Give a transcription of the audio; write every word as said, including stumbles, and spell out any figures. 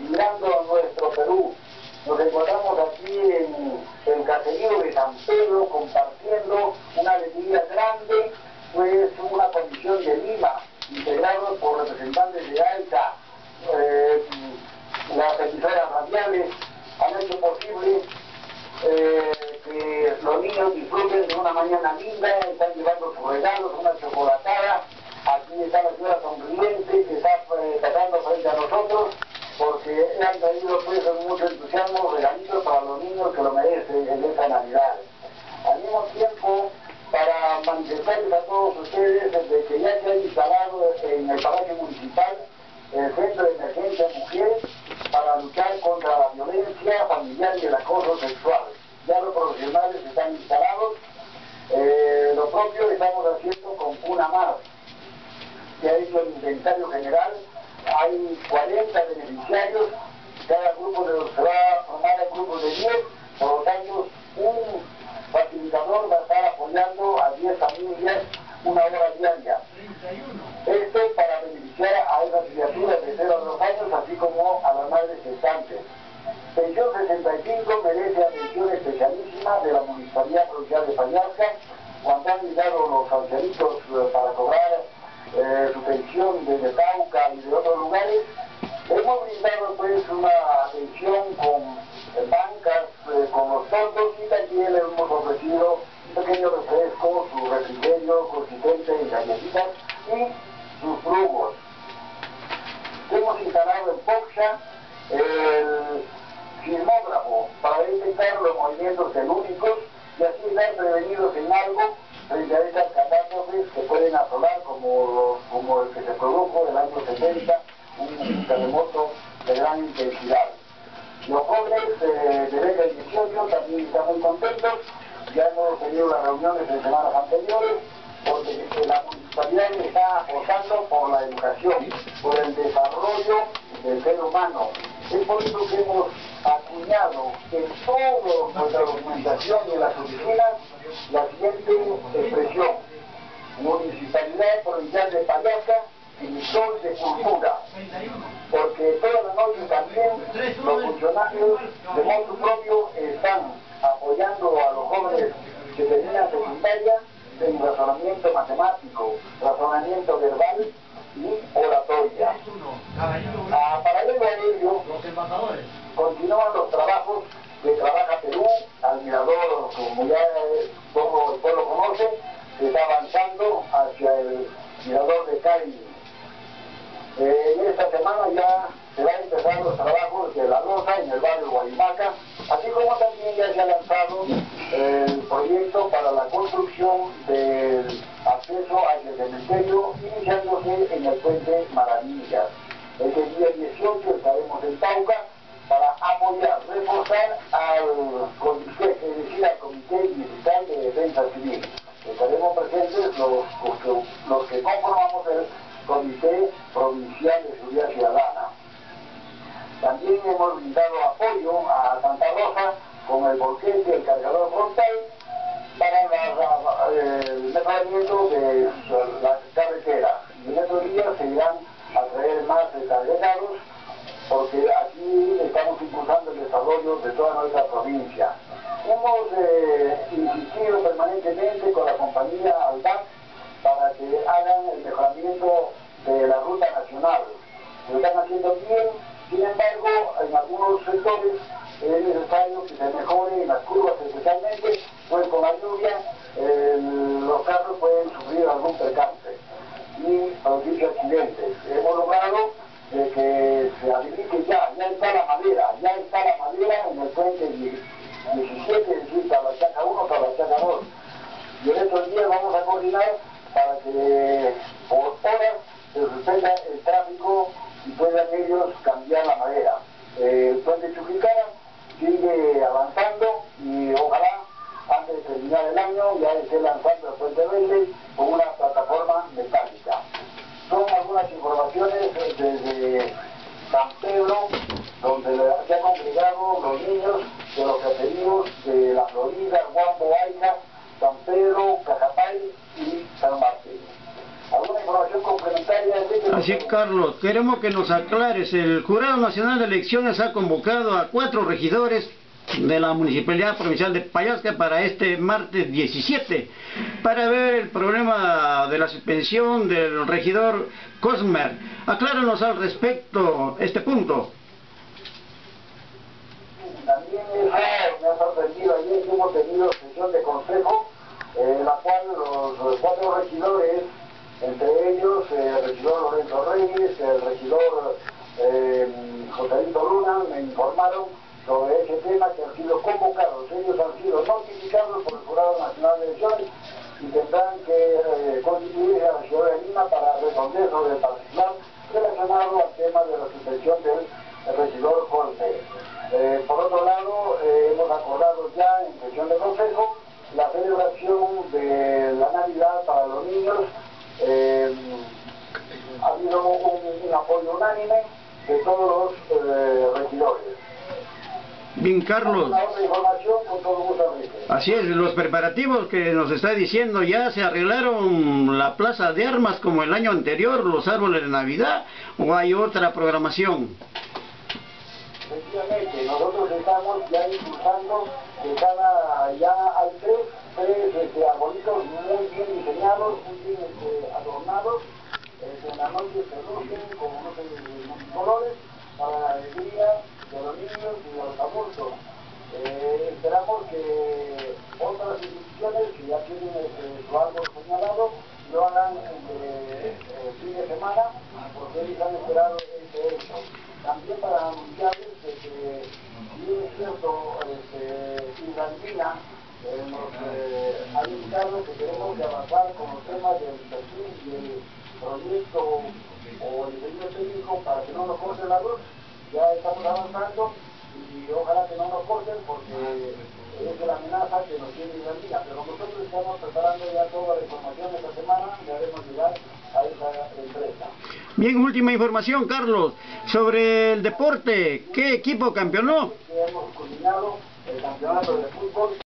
mirando a nuestro Perú. Nos encontramos aquí en el caserío de San Pedro compartiendo una alegría grande, pues una comisión de Lima, integrados por representantes de ALTA, eh, las emisoras radiales, han hecho posible eh, que los niños disfruten de una mañana linda, están llevando sus regalos, una chocolatada. Aquí está la señora sonriente que está eh, tratando frente a nosotros, porque han traído pues con mucho entusiasmo regalitos para los niños que lo merecen en esta Navidad. Al mismo tiempo, para manifestarles a todos ustedes desde que ya se ha instalado en el Palacio Municipal el Centro de Emergencia Mujer para luchar contra la violencia familiar y el acoso sexual. Ya los profesionales están instalados, eh, lo propio estamos haciendo con Cuna Mar. Se ha hecho el inventario general, hay cuarenta beneficiarios, cada grupo de, se va a formar el grupo de diez, por lo tanto un facilitador va a estar apoyando a diez familias una hora diaria. Esto para beneficiar a esas criaturas de cero a dos años, así como a las madres gestantes. Pensión sesenta y cinco merece atención especialísima de la Municipalidad Provincial de Pallasca, cuando han llegado los ancianitos para cobrar eh, su pensión desde Cauca y de otros lugares. Hemos brindado pues una atención con eh, bancas, eh, con los tontos, y también le hemos ofrecido un pequeño refresco, su refrigerio, consistente en galletitas y sus frugos. Hemos instalado en POCSA el sismógrafo para detectar los movimientos telúricos y así estar prevenidos en algo frente a estas catástrofes que pueden asolar, como, como el que se produjo en el año setenta, un terremoto de gran intensidad. Los jóvenes eh, de beca dieciocho también están muy contentos. Ya hemos tenido las reuniones de semanas anteriores, porque la municipalidad está apostando por la educación, por el desarrollo del ser humano. Es por eso que hemos acuñado en toda nuestra documentación y en las oficinas la siguiente expresión: Municipalidad Provincial de Pallasca, emisor de cultura. Porque todas las noches también los funcionarios de modo propio están apoyando a los jóvenes que terminan secundaria en razonamiento matemático, razonamiento verbal y oratoria. A paralelo a ello, continúan los trabajos que trabaja Perú, Admirador, como ya el pueblo, el pueblo conoce, que está avanzando hacia el mirador de Cali. Eh, esta semana ya se van a empezar los trabajos de La Rosa en el barrio Guaymaca, así como también ya se ha lanzado el proyecto para la construcción del acceso hacia el cementerio, iniciándose en el puente Maravillas. Este día dieciocho estaremos en Tauca para apoyar, reforzar al comité, es decir, al Comité Militar de Defensa Civil. Estaremos presentes los, los que conformamos el Comité Provincial de Seguridad Ciudadana. También hemos brindado apoyo a Santa Rosa con el volquete, el cargador frontal para el mejoramiento de la carretera. Y en estos días se irán a traer más desagregados, porque aquí estamos impulsando el desarrollo de toda nuestra provincia. Hemos eh, insistido permanentemente con la compañía Albac para que hagan el mejoramiento de la ruta nacional. Lo están haciendo bien, sin embargo, en algunos sectores es necesario que se mejore en las curvas, especialmente, pues con la lluvia eh, los carros pueden sufrir algún percance y producir accidentes. Hemos logrado eh, que se habilite ya, ya está la madera, ya está la madera en el puente diecisiete, es decir, Pallasca uno, Pallasca dos. Y en estos días vamos a coordinar para que por horas se suspenda el tráfico y puedan ellos cambiar la madera. El puente Chuquicara sigue avanzando y ojalá antes de terminar el año ya esté lanzando el puente verde con una plataforma metálica. Son algunas informaciones desde San Pedro, donde se han congregado los niños de los caseríos de La Florida, Guambo, Aina, San Pedro, Cajapay y San Martín. ¿Alguna información complementaria? Así, Carlos. Carlos, queremos que nos aclares. El Jurado Nacional de Elecciones ha convocado a cuatro regidores de la Municipalidad Provincial de Pallasca para este martes diecisiete para ver el problema de la suspensión del regidor Cosmer. Acláranos al respecto este punto. También me ha sorprendido, ayer hemos tenido sesión de consejo en eh, la cual los, los cuatro regidores, entre ellos eh, el regidor Lorenzo Reyes, el regidor eh, José Lito Luna, me informaron sobre ese tema, que han sido convocados, ellos han sido notificados por el Jurado Nacional de Elecciones y tendrán que eh, constituir a la ciudad de Lima para responder sobre el particular relacionado al tema de la suspensión del regidor Corte. Eh, por otro lado, eh, hemos acordado ya en sesión de consejo la celebración de la Navidad para los niños. Eh, ha habido un, un apoyo unánime de todos los eh, regidores. Bien, Carlos. Así es, los preparativos que nos está diciendo, ya se arreglaron la plaza de armas como el año anterior, los árboles de Navidad, ¿o hay otra programación? Efectivamente, nosotros estamos ya impulsando que cada, ya hay tres, tres este, arbolitos muy bien diseñados, muy bien este, adornados, este, en la noche se lucen con unos colores para la alegría de los niños y de los adultos. Eh, esperamos que otras instituciones que ya tienen eh, su árbol señalado lo hagan entre eh, el fin de semana, porque ellos han esperado este hecho. También para anunciarles que si es cierto, Irlantina este, eh, nos eh, ha indicado que tenemos que avanzar con los temas del perfil y el proyecto o el proyecto técnico para que no nos corte la luz. Ya estamos avanzando y ojalá que no nos corten, porque es la amenaza que nos tiene la liga, pero nosotros estamos preparando ya toda la información de esta semana y haremos llegar a esa empresa. Bien, última información, Carlos, sobre el deporte. ¿Qué equipo campeonó? Hemos culminado el campeonato de fútbol